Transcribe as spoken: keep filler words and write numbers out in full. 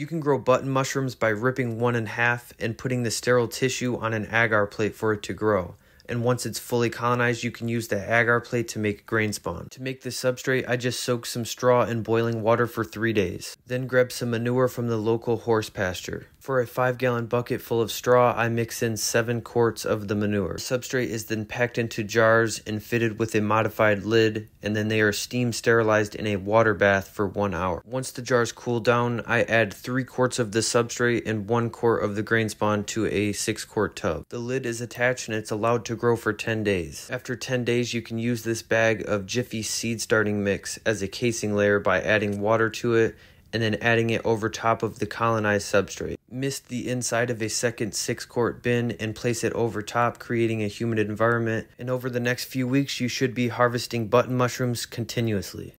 You can grow button mushrooms by ripping one in half and putting the sterile tissue on an agar plate for it to grow. And once it's fully colonized, you can use the agar plate to make grain spawn. To make the substrate, I just soaked some straw in boiling water for three days. Then grab some manure from the local horse pasture. For a five gallon bucket full of straw, I mix in seven quarts of the manure. The substrate is then packed into jars and fitted with a modified lid, and then they are steam sterilized in a water bath for one hour. Once the jars cool down, I add three quarts of the substrate and one quart of the grain spawn to a six quart tub. The lid is attached and it's allowed to grow for ten days. After ten days, you can use this bag of Jiffy seed starting mix as a casing layer by adding water to it and then adding it over top of the colonized substrate. Mist the inside of a second six quart bin and place it over top, creating a humid environment. And over the next few weeks, you should be harvesting button mushrooms continuously.